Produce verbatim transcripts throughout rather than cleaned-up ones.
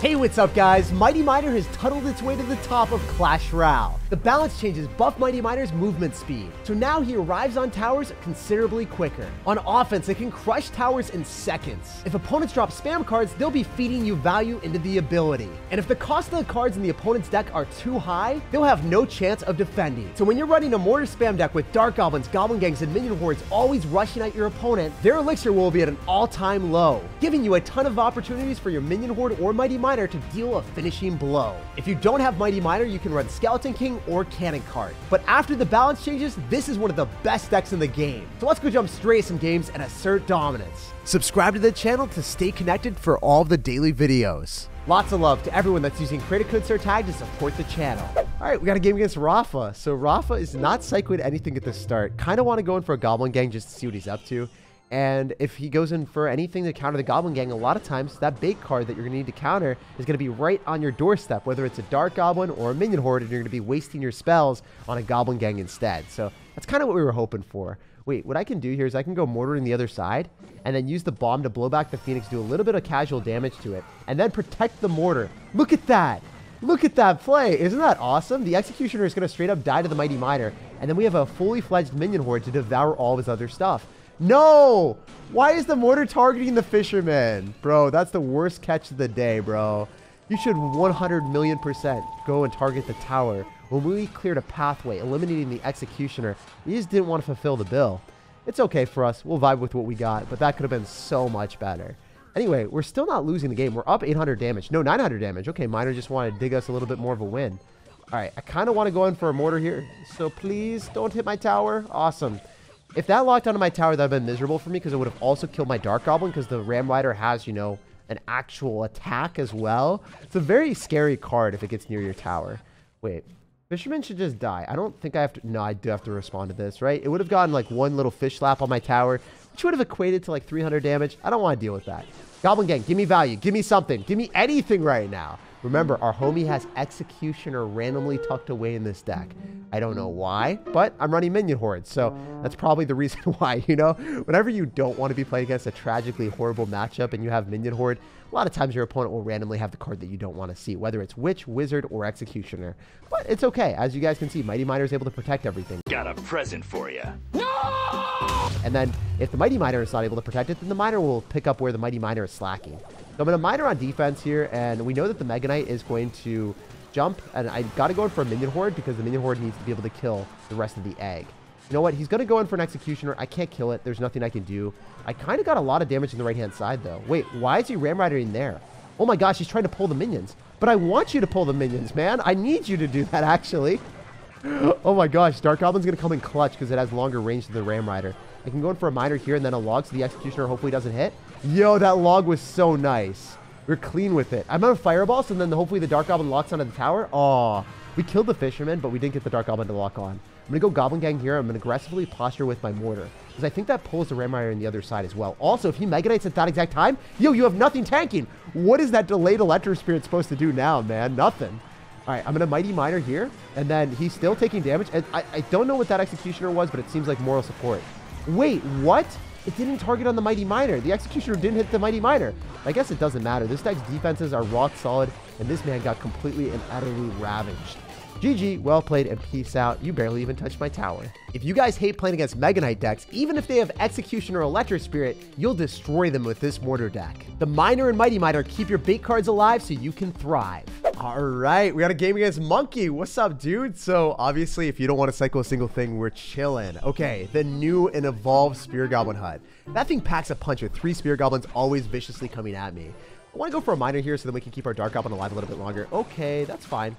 Hey, what's up guys? Mighty Miner has tunneled its way to the top of Clash Royale. The balance changes buff Mighty Miner's movement speed, so now he arrives on towers considerably quicker. On offense, it can crush towers in seconds. If opponents drop spam cards, they'll be feeding you value into the ability. And if the cost of the cards in the opponent's deck are too high, they'll have no chance of defending. So when you're running a Mortar spam deck with Dark Goblins, Goblin Gangs, and Minion Hordes always rushing at your opponent, their Elixir will be at an all-time low, giving you a ton of opportunities for your Minion Horde or Mighty Miner to deal a finishing blow. If you don't have Mighty Miner, you can run Skeleton King or Cannon Cart. But after the balance changes, this is one of the best decks in the game. So let's go jump straight some games and assert dominance. Subscribe to the channel to stay connected for all the daily videos. Lots of love to everyone that's using creative code SirTag to support the channel. All right, we got a game against Rafa. So Rafa is not psychoed anything at the start. Kind of want to go in for a Goblin Gang just to see what he's up to. And if he goes in for anything to counter the Goblin Gang, a lot of times that bait card that you're going to need to counter is going to be right on your doorstep, whether it's a Dark Goblin or a Minion Horde, and you're going to be wasting your spells on a Goblin Gang instead. So that's kind of what we were hoping for. Wait, what I can do here is I can go mortaring the other side and then use the bomb to blow back the Phoenix, do a little bit of casual damage to it, and then protect the Mortar. Look at that. Look at that play. Isn't that awesome? The Executioner is going to straight up die to the Mighty Miner, and then we have a fully fledged Minion Horde to devour all of his other stuff. No! Why is the Mortar targeting the Fisherman? Bro, that's the worst catch of the day, bro. You should one hundred million percent go and target the tower. When we cleared a pathway, eliminating the Executioner, we just didn't want to fulfill the bill. It's okay for us. We'll vibe with what we got, but that could have been so much better. Anyway, we're still not losing the game. We're up eight hundred damage. No, nine hundred damage. Okay, Miner just wanted to dig us a little bit more of a win. All right, I kind of want to go in for a Mortar here, so please don't hit my tower. Awesome. If that locked onto my tower, that would have been miserable for me because it would have also killed my Dark Goblin because the Ram Rider has, you know, an actual attack as well. It's a very scary card if it gets near your tower. Wait, Fisherman should just die. I don't think I have to... No, I do have to respond to this, right? It would have gotten like one little fish slap on my tower, which would have equated to like three hundred damage. I don't want to deal with that. Goblin Gang, give me value. Give me something. Give me anything right now. Remember, our homie has Executioner randomly tucked away in this deck. I don't know why, but I'm running Minion Hordes, so that's probably the reason why, you know? Whenever you don't want to be playing against a tragically horrible matchup and you have Minion Horde, a lot of times your opponent will randomly have the card that you don't want to see, whether it's Witch, Wizard, or Executioner. But it's okay. As you guys can see, Mighty Miner is able to protect everything. Got a present for you. No! And then if the Mighty Miner is not able to protect it, then the Miner will pick up where the Mighty Miner is slacking. So I'm going to Miner on defense here, and we know that the Mega Knight is going to jump, and I got to go in for a Minion Horde because the Minion Horde needs to be able to kill the rest of the egg. You know what? He's going to go in for an Executioner. I can't kill it. There's nothing I can do. I kind of got a lot of damage on the right-hand side, though. Wait, why is he Ram Ridering there? Oh my gosh, he's trying to pull the minions. But I want you to pull the minions, man. I need you to do that, actually. Oh my gosh, Dark Goblin's going to come in clutch because it has longer range than the Ram Rider. I can go in for a Miner here and then a Log so the Executioner hopefully doesn't hit. Yo, that Log was so nice. We're clean with it. I'm on Fireball, so then hopefully the Dark Goblin locks onto the tower. Aw, we killed the Fisherman, but we didn't get the Dark Goblin to lock on. I'm going to go Goblin Gang here. I'm going to aggressively posture with my Mortar because I think that pulls the Ram Rider on the other side as well. Also, if he Mega Knights at that exact time, yo, you have nothing tanking. What is that delayed Electro Spirit supposed to do now, man? Nothing. All right, I'm going to Mighty Miner here, and then he's still taking damage. And I, I don't know what that Executioner was, but it seems like moral support. Wait, what? It didn't target on the Mighty Miner. The Executioner didn't hit the Mighty Miner. I guess it doesn't matter. This deck's defenses are rock solid, and this man got completely and utterly ravaged. G G, well played, and peace out. You barely even touched my tower. If you guys hate playing against Mega Knight decks, even if they have Executioner or Electro Spirit, you'll destroy them with this Mortar deck. The Miner and Mighty Miner keep your bait cards alive so you can thrive. All right, we got a game against Monkey. What's up, dude? So obviously, if you don't want to cycle a single thing, we're chilling. Okay, the new and evolved Spear Goblin Hut. That thing packs a punch with three Spear Goblins always viciously coming at me. I want to go for a Miner here so that we can keep our Dark Goblin alive a little bit longer. Okay, that's fine.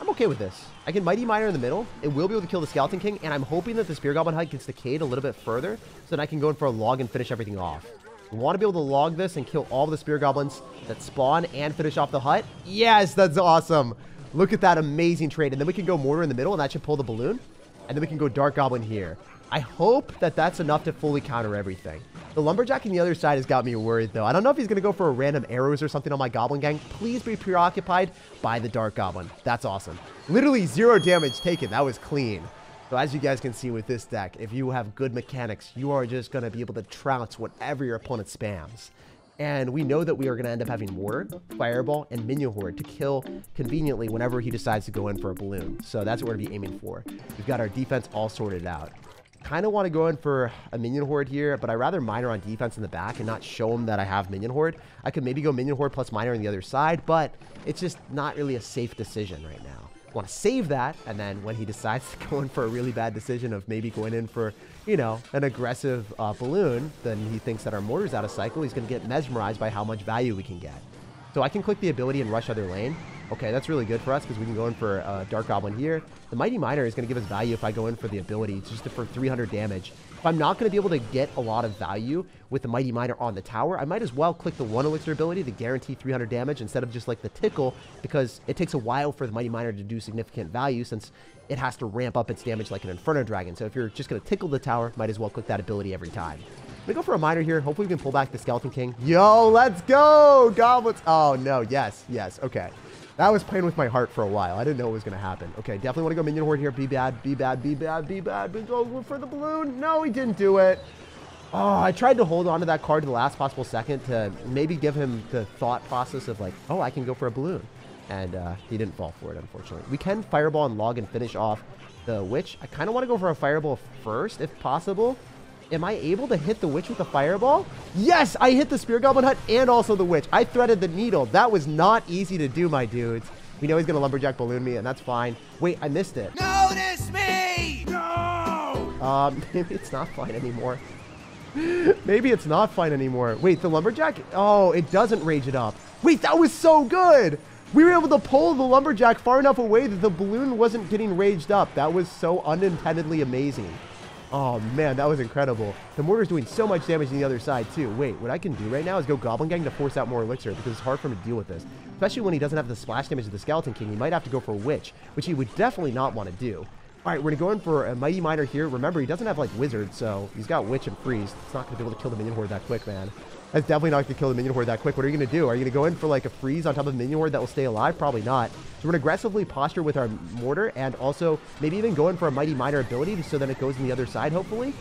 I'm okay with this. I can Mighty Miner in the middle. It will be able to kill the Skeleton King, and I'm hoping that the Spear Goblin Hut gets decayed a little bit further so that I can go in for a Log and finish everything off. We want to be able to Log this and kill all the Spear Goblins that spawn and finish off the hut. Yes, that's awesome. Look at that amazing trade. And then we can go Mortar in the middle, and that should pull the balloon. And then we can go Dark Goblin here. I hope that that's enough to fully counter everything. The Lumberjack on the other side has got me worried, though. I don't know if he's going to go for a random arrows or something on my Goblin Gang. Please be preoccupied by the Dark Goblin. That's awesome. Literally zero damage taken. That was clean. So as you guys can see with this deck, if you have good mechanics, you are just going to be able to trounce whatever your opponent spams. And we know that we are going to end up having Mortar, Fireball, and Minion Horde to kill conveniently whenever he decides to go in for a balloon. So that's what we're going to be aiming for. We've got our defense all sorted out. Kind of want to go in for a Minion Horde here, but I'd rather Miner on defense in the back and not show him that I have Minion Horde. I could maybe go Minion Horde plus Miner on the other side, but it's just not really a safe decision right now. Want to save that, and then when he decides to go in for a really bad decision of maybe going in for, you know, an aggressive uh, balloon, then he thinks that our Mortar's out of cycle. He's going to get mesmerized by how much value we can get. So I can click the ability and rush other lane. Okay, that's really good for us because we can go in for uh, Dark Goblin here. The Mighty Miner is going to give us value if I go in for the ability. It's just for three hundred damage. If I'm not going to be able to get a lot of value with the Mighty Miner on the tower, I might as well click the one Elixir ability to guarantee three hundred damage instead of just like the Tickle, because it takes a while for the Mighty Miner to do significant value since it has to ramp up its damage like an Inferno Dragon. So if you're just going to Tickle the tower, might as well click that ability every time. I'm going to go for a Miner here. Hopefully we can pull back the Skeleton King. Yo, let's go, Goblins. Oh, no. Yes, yes. Okay. That was playing with my heart for a while. I didn't know what was going to happen. Okay, definitely want to go Minion Horde here. Be bad, be bad, be bad, be bad. We go for the balloon. No, he didn't do it. Oh, I tried to hold on to that card to the last possible second to maybe give him the thought process of like, oh, I can go for a balloon. And uh, he didn't fall for it, unfortunately. We can Fireball and Log and finish off the Witch. I kind of want to go for a Fireball first, if possible. Am I able to hit the Witch with a Fireball? Yes, I hit the Spear Goblin Hut and also the Witch. I threaded the needle. That was not easy to do, my dudes. We know he's going to Lumberjack Balloon me, and that's fine. Wait, I missed it. Notice me! No! Um, maybe it's not fine anymore. Maybe it's not fine anymore. Wait, the Lumberjack? Oh, it doesn't rage it up. Wait, that was so good! We were able to pull the Lumberjack far enough away that the balloon wasn't getting raged up. That was so unintendedly amazing. Oh, man, that was incredible. The Mortar's doing so much damage on the other side, too. Wait, what I can do right now is go Goblin Gang to force out more Elixir, because it's hard for him to deal with this. Especially when he doesn't have the splash damage of the Skeleton King. He might have to go for a Witch, which he would definitely not want to do. All right, we're going to go in for a Mighty Miner here. Remember, he doesn't have, like, Wizard, so he's got Witch and Freeze. It's not going to be able to kill the Minion Horde that quick, man. That's definitely not going to kill the Minion Horde that quick. What are you going to do? Are you going to go in for, like, a Freeze on top of the Minion Horde that will stay alive? Probably not. So we're going to aggressively posture with our Mortar and also maybe even go in for a Mighty Miner ability so then it goes on the other side, hopefully.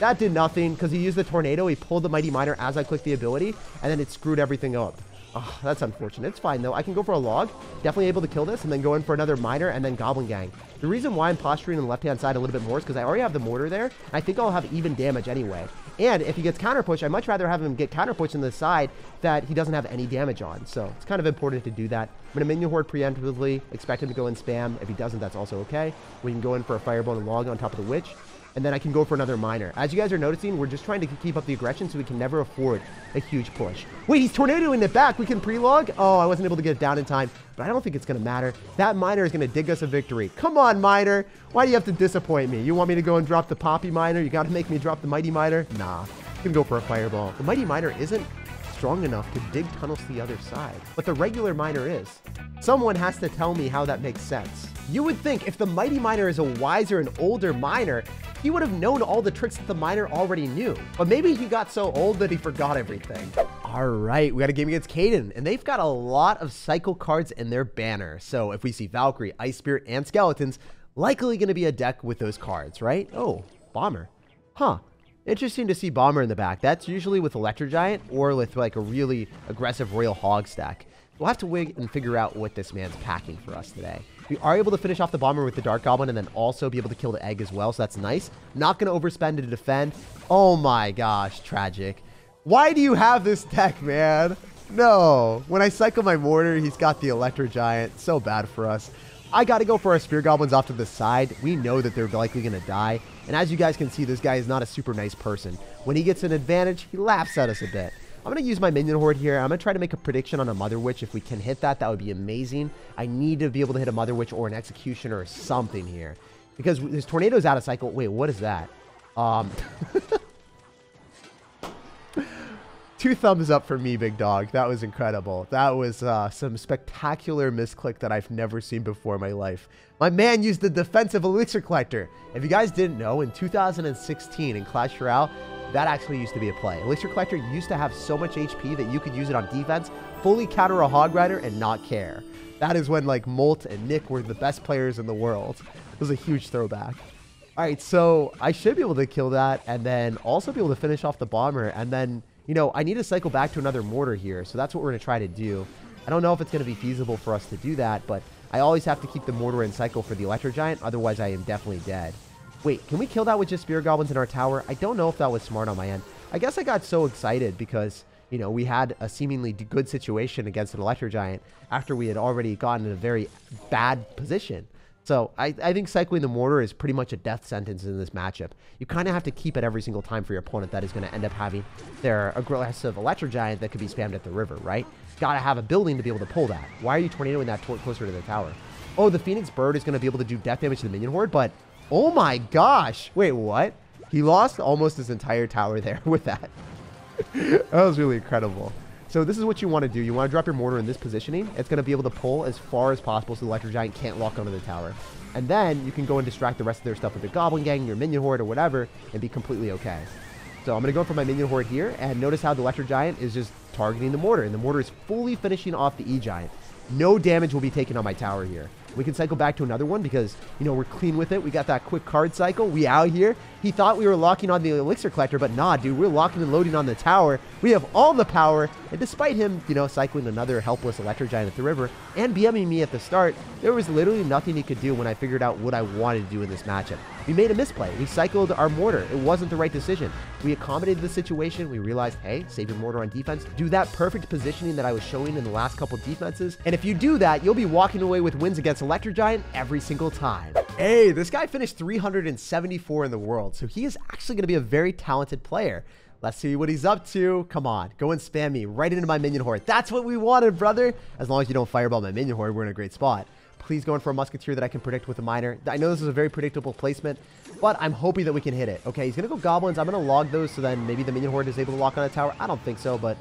That did nothing because he used the Tornado. He pulled the Mighty Miner as I clicked the ability, and then it screwed everything up. Oh, that's unfortunate. It's fine, though. I can go for a Log. Definitely able to kill this, and then go in for another Miner, and then Goblin Gang. The reason why I'm posturing on the left-hand side a little bit more is because I already have the Mortar there. I think I'll have even damage anyway. And if he gets counterpushed, I'd much rather have him get counterpushed on the side that he doesn't have any damage on. So it's kind of important to do that. I'm going to Minion Horde preemptively. Expect him to go in spam. If he doesn't, that's also okay. We can go in for a Fireball and Log on top of the Witch. And then I can go for another Miner. As you guys are noticing, we're just trying to keep up the aggression so we can never afford a huge push. Wait, he's tornadoing it back. We can pre-log? Oh, I wasn't able to get it down in time, but I don't think it's going to matter. That Miner is going to dig us a victory. Come on, Miner. Why do you have to disappoint me? You want me to go and drop the Poppy Miner? You got to make me drop the Mighty Miner? Nah, I'm going to go for a Fireball. The Mighty Miner isn't strong enough to dig tunnels to the other side, but the regular Miner is. Someone has to tell me how that makes sense. You would think if the Mighty Miner is a wiser and older Miner, he would have known all the tricks that the Miner already knew, but maybe he got so old that he forgot everything. All right, we got a game against Caden, and they've got a lot of cycle cards in their banner. So if we see Valkyrie, Ice Spirit, and Skeletons, likely going to be a deck with those cards, right? Oh, Bomber. Huh. Interesting to see Bomber in the back. That's usually with Electro Giant or with like a really aggressive Royal Hog stack. We'll have to wig and figure out what this man's packing for us today. We are able to finish off the Bomber with the Dark Goblin and then also be able to kill the egg as well, so that's nice. Not going to overspend to defend. Oh my gosh, tragic. Why do you have this deck, man? No. When I cycle my Mortar, he's got the Electro Giant. So bad for us. I got to go for our Spear Goblins off to the side. We know that they're likely going to die. And as you guys can see, this guy is not a super nice person. When he gets an advantage, he laughs at us a bit. I'm going to use my Minion Horde here. I'm going to try to make a prediction on a Mother Witch. If we can hit that, that would be amazing. I need to be able to hit a Mother Witch or an Executioner or something here. Because his Tornado's out of cycle. Wait, what is that? Um, two thumbs up for me, big dog. That was incredible. That was uh, some spectacular misclick that I've never seen before in my life. My man used the defensive Elixir Collector. If you guys didn't know, in two thousand sixteen in Clash Royale, that actually used to be a play. Elixir Collector used to have so much H P that you could use it on defense, fully counter a Hog Rider, and not care. That is when, like, Molt and Nick were the best players in the world. It was a huge throwback. Alright, so I should be able to kill that and then also be able to finish off the bomber. And then, you know, I need to cycle back to another mortar here. So that's what we're going to try to do. I don't know if it's going to be feasible for us to do that, but I always have to keep the mortar in cycle for the Electro Giant. Otherwise, I am definitely dead. Wait, can we kill that with just Spear Goblins in our tower? I don't know if that was smart on my end. I guess I got so excited because, you know, we had a seemingly good situation against an Electro Giant after we had already gotten in a very bad position. So I, I think cycling the mortar is pretty much a death sentence in this matchup. You kind of have to keep it every single time for your opponent that is going to end up having their aggressive Electro Giant that could be spammed at the river, right? Got to have a building to be able to pull that. Why are you tornadoing that tort closer to the tower? Oh, the Phoenix Bird is going to be able to do death damage to the Minion Horde, but oh my gosh. Wait, what? He lost almost his entire tower there with that. That was really incredible. So this is what you want to do. You want to drop your mortar in this positioning. It's going to be able to pull as far as possible so the Electro Giant can't lock onto the tower. And then you can go and distract the rest of their stuff with the Goblin Gang, your Minion Horde, or whatever, and be completely okay. So I'm going to go for my Minion Horde here, and notice how the Electro Giant is just targeting the mortar, and the mortar is fully finishing off the E-Giant. No damage will be taken on my tower here. We can cycle back to another one because, you know, we're clean with it. We got that quick card cycle. We out here. He thought we were locking on the Elixir Collector, but nah, dude, we're locking and loading on the tower. We have all the power. And despite him, you know, cycling another helpless Electro Giant at the river and BMing me at the start, there was literally nothing he could do when I figured out what I wanted to do in this matchup. We made a misplay. We cycled our mortar. It wasn't the right decision. We accommodated the situation. We realized, hey, save your mortar on defense. Do that perfect positioning that I was showing in the last couple defenses. And if you do that, you'll be walking away with wins against Electro Giant every single time. Hey, this guy finished three hundred seventy-four in the world, so he is actually going to be a very talented player. Let's see what he's up to. Come on, go and spam me right into my Minion Horde. That's what we wanted, brother. As long as you don't fireball my Minion Horde, we're in a great spot. Please go in for a Musketeer that I can predict with a Miner. I know this is a very predictable placement, but I'm hoping that we can hit it. Okay, he's going to go Goblins. I'm going to log those, so then maybe the Minion Horde is able to lock on a tower. I don't think so, but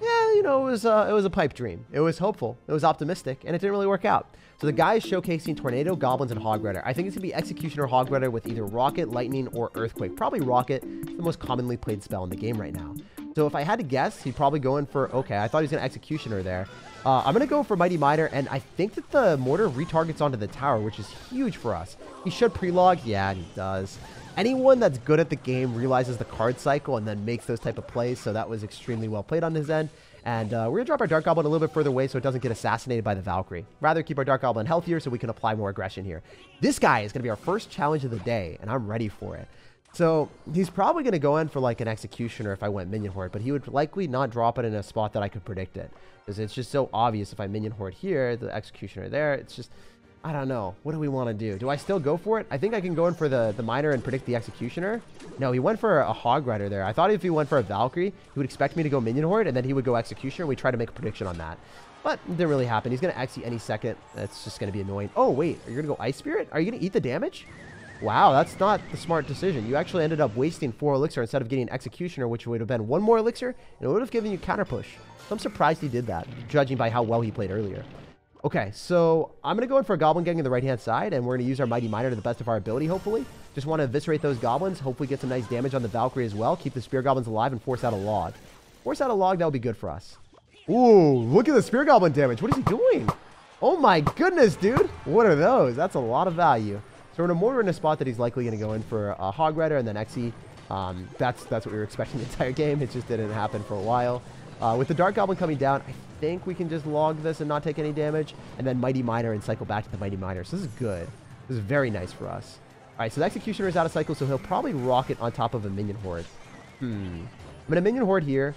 yeah, you know, it was, uh, it was a pipe dream. It was hopeful. It was optimistic, and it didn't really work out. So the guy is showcasing Tornado, Goblins, and Hog Rider. I think it's going to be Executioner, Hog Rider with either Rocket, Lightning, or Earthquake. Probably Rocket, the most commonly played spell in the game right now. So if I had to guess, he'd probably go in for, okay, I thought he was going to Executioner there. Uh, I'm going to go for Mighty Miner, and I think that the Mortar retargets onto the tower, which is huge for us. He should pre-log. Yeah, he does. Anyone that's good at the game realizes the card cycle and then makes those type of plays, so that was extremely well played on his end. And uh, we're going to drop our Dark Goblin a little bit further away so it doesn't get assassinated by the Valkyrie. Rather, keep our Dark Goblin healthier so we can apply more aggression here. This guy is going to be our first challenge of the day, and I'm ready for it. So he's probably going to go in for like an Executioner if I went Minion Horde, but he would likely not drop it in a spot that I could predict it. Because it's just so obvious if I Minion Horde here, the Executioner there, it's just... I don't know. What do we want to do? Do I still go for it? I think I can go in for the, the Miner and predict the Executioner. No, he went for a Hog Rider there. I thought if he went for a Valkyrie, he would expect me to go Minion Horde, and then he would go Executioner. We try to make a prediction on that. But it didn't really happen. He's going to Execute any second. That's just going to be annoying. Oh, wait. Are you going to go Ice Spirit? Are you going to eat the damage? Wow, that's not the smart decision. You actually ended up wasting four Elixir instead of getting an Executioner, which would have been one more Elixir, and it would have given you Counter Push. So I'm surprised he did that, judging by how well he played earlier. Okay, so I'm going to go in for a Goblin Gang on the right-hand side, and we're going to use our Mighty Miner to the best of our ability, hopefully. Just want to eviscerate those Goblins, hopefully get some nice damage on the Valkyrie as well, keep the Spear Goblins alive, and force out a log. Force out a log, that would be good for us. Ooh, look at the Spear Goblin damage. What is he doing? Oh my goodness, dude. What are those? That's a lot of value. So we're going to mortar in a spot that he's likely going to go in for a Hog Rider and then Xe. Um, that's, that's what we were expecting the entire game. It just didn't happen for a while. Uh, with the Dark Goblin coming down, I think we can just log this and not take any damage, and then Mighty Miner and cycle back to the Mighty Miner. So this is good. This is very nice for us. All right, so the Executioner is out of cycle, so he'll probably Rocket on top of a Minion Horde. Hmm. I'm going to Minion Horde here.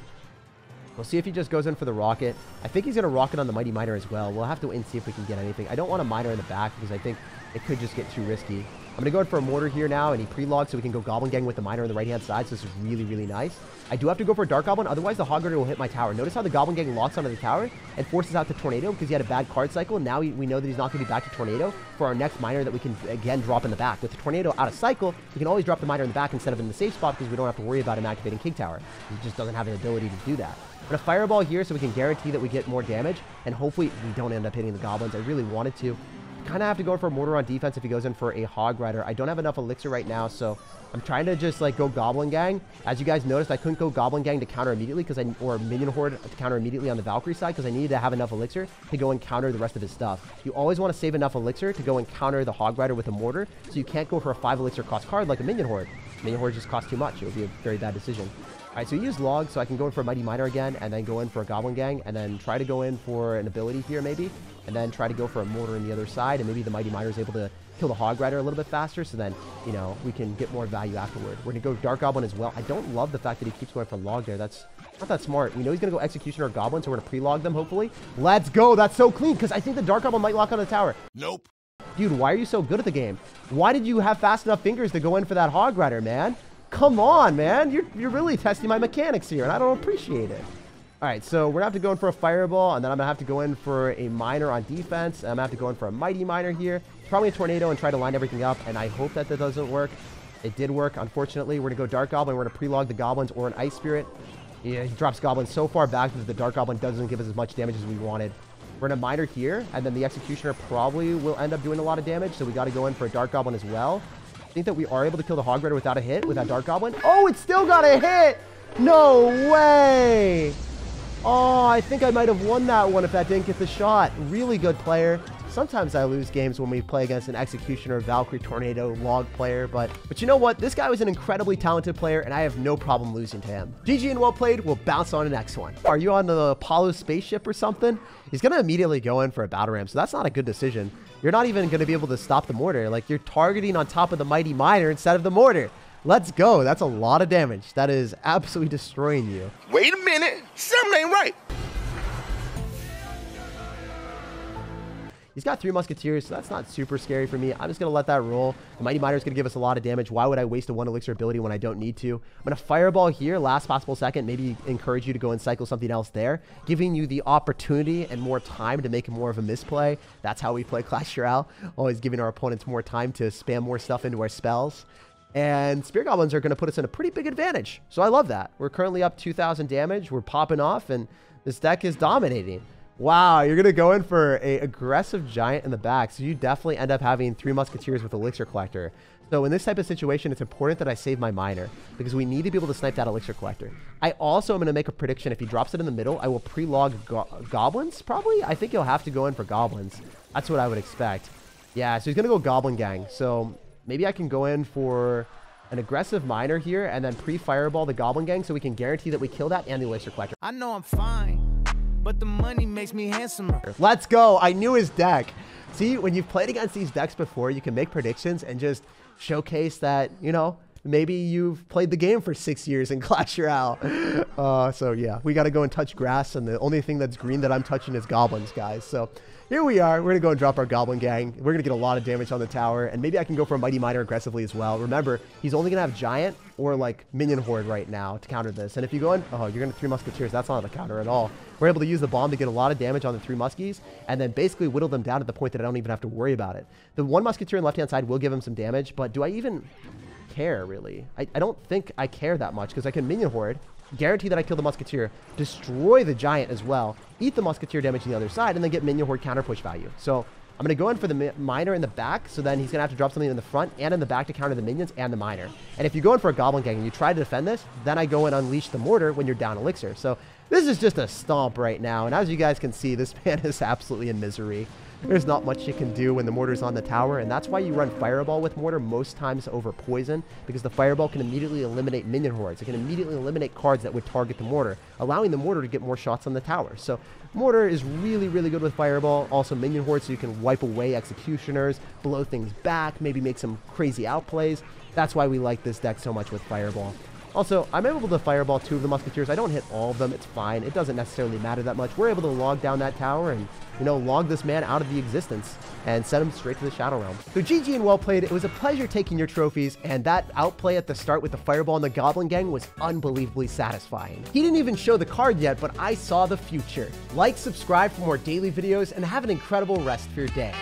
We'll see if he just goes in for the Rocket. I think he's going to Rocket on the Mighty Miner as well. We'll have to wait and see if we can get anything. I don't want a Miner in the back because I think it could just get too risky. I'm going to go in for a Mortar here now, and he pre-logs so we can go Goblin Gang with the Miner on the right-hand side, so this is really, really nice. I do have to go for a Dark Goblin, otherwise the Hog Rider will hit my tower. Notice how the Goblin Gang locks onto the tower and forces out the Tornado because he had a bad card cycle, and now he, we know that he's not going to be back to Tornado for our next Miner that we can, again, drop in the back. With the Tornado out of cycle, we can always drop the Miner in the back instead of in the safe spot because we don't have to worry about him activating King Tower. He just doesn't have the ability to do that. But a Fireball here so we can guarantee that we get more damage, and hopefully we don't end up hitting the Goblins. I really wanted to. kind of have to go for a Mortar on defense if he goes in for a Hog Rider. I don't have enough Elixir right now, so I'm trying to just, like, go Goblin Gang. As you guys noticed, I couldn't go Goblin Gang to counter immediately, because I or Minion Horde to counter immediately on the Valkyrie side, because I needed to have enough Elixir to go and counter the rest of his stuff. You always want to save enough Elixir to go and counter the Hog Rider with a Mortar, so you can't go for a five Elixir cost card like a Minion Horde. Minion Horde just costs too much. It would be a very bad decision. All right, so he used Log, so I can go in for a Mighty Miner again, and then go in for a Goblin Gang, and then try to go in for an ability here, maybe, and then try to go for a Mortar on the other side, and maybe the Mighty Miner is able to kill the Hog Rider a little bit faster, so then, you know, we can get more value afterward. We're going to go Dark Goblin as well. I don't love the fact that he keeps going for Log there. That's not that smart. We know he's going to go Executioner or Goblin, so we're going to pre-log them, hopefully. Let's go! That's so clean, because I think the Dark Goblin might lock on the tower. Nope. Dude, why are you so good at the game? Why did you have fast enough fingers to go in for that Hog Rider, man? Come on, man. You're, you're really testing my mechanics here, and I don't appreciate it. All right, so we're going to have to go in for a Fireball, and then I'm going to have to go in for a Miner on defense. And I'm going to have to go in for a Mighty Miner here. Probably a Tornado and try to line everything up, and I hope that that doesn't work. It did work, unfortunately. We're going to go Dark Goblin. We're going to pre-log the Goblins or an Ice Spirit. Yeah, he drops Goblins so far back that the Dark Goblin doesn't give us as much damage as we wanted. We're going to Miner here, and then the Executioner probably will end up doing a lot of damage, so we got to go in for a Dark Goblin as well. I think that we are able to kill the Hog Rider without a hit with that Dark Goblin. Oh, it still got a hit! No way! Oh, I think I might have won that one if that didn't get the shot. Really good player. Sometimes I lose games when we play against an Executioner, Valkyrie, Tornado, Log player, but but you know what? This guy was an incredibly talented player, and I have no problem losing to him. G G and well played. We'll bounce on to the next one. Are you on the Apollo spaceship or something? He's going to immediately go in for a Battle Ram, so that's not a good decision. You're not even going to be able to stop the Mortar. Like, you're targeting on top of the Mighty Miner instead of the Mortar. Let's go. That's a lot of damage. That is absolutely destroying you. Wait a minute. Something ain't right. He's got three Musketeers, so that's not super scary for me. I'm just going to let that roll. The Mighty Miner is going to give us a lot of damage. Why would I waste a one Elixir ability when I don't need to? I'm going to Fireball here, last possible second, maybe encourage you to go and cycle something else there, giving you the opportunity and more time to make more of a misplay. That's how we play Clash Royale, always giving our opponents more time to spam more stuff into our spells. And Spear Goblins are going to put us in a pretty big advantage, so I love that. We're currently up two thousand damage. We're popping off, and this deck is dominating. Wow, you're going to go in for an aggressive giant in the back. So you definitely end up having three Musketeers with Elixir Collector. So in this type of situation, it's important that I save my Miner, because we need to be able to snipe that Elixir Collector. I also am going to make a prediction. If he drops it in the middle, I will pre-log go Goblins, probably. I think he'll have to go in for Goblins. That's what I would expect. Yeah, so he's going to go Goblin Gang. So maybe I can go in for an aggressive Miner here and then pre-Fireball the Goblin Gang so we can guarantee that we kill that and the Elixir Collector. I know I'm fine, but the money makes me handsomer. Let's go. I knew his deck. See, when you've played against these decks before, you can make predictions and just showcase that, you know, maybe you've played the game for six years in Clash Royale. Uh, so yeah, we got to go and touch grass, and the only thing that's green that I'm touching is Goblins, guys. So here we are. We're going to go and drop our Goblin Gang. We're going to get a lot of damage on the tower, and maybe I can go for a Mighty Miner aggressively as well. Remember, he's only going to have Giant or like Minion Horde right now to counter this. And if you go in, oh, you're going to three Musketeers. That's not a counter at all. We're able to use the bomb to get a lot of damage on the three Muskies and then basically whittle them down to the point that I don't even have to worry about it. The one Musketeer on the left-hand side will give him some damage, but do I even care, really? I, I don't think I care that much, because I can Minion Horde, guarantee that I kill the Musketeer, destroy the Giant as well, eat the Musketeer damage on the other side, and then get Minion Horde counter push value. So I'm going to go in for the Miner in the back, so then he's going to have to drop something in the front and in the back to counter the Minions and the Miner. And if you go in for a Goblin Gang and you try to defend this, then I go and unleash the Mortar when you're down Elixir. So this is just a stomp right now, and as you guys can see, this man is absolutely in misery. There's not much you can do when the Mortar's on the tower, and that's why you run Fireball with Mortar most times over Poison, because the Fireball can immediately eliminate Minion Hordes. It can immediately eliminate cards that would target the Mortar, allowing the Mortar to get more shots on the tower. So Mortar is really, really good with Fireball, also Minion Hordes, so you can wipe away Executioners, blow things back, maybe make some crazy outplays. That's why we like this deck so much with Fireball. Also, I'm able to Fireball two of the Musketeers. I don't hit all of them. It's fine. It doesn't necessarily matter that much. We're able to log down that tower and, you know, log this man out of the existence and send him straight to the Shadow Realm. So G G and well played. It was a pleasure taking your trophies, and that outplay at the start with the Fireball and the Goblin Gang was unbelievably satisfying. He didn't even show the card yet, but I saw the future. Like, subscribe for more daily videos, and have an incredible rest of your day.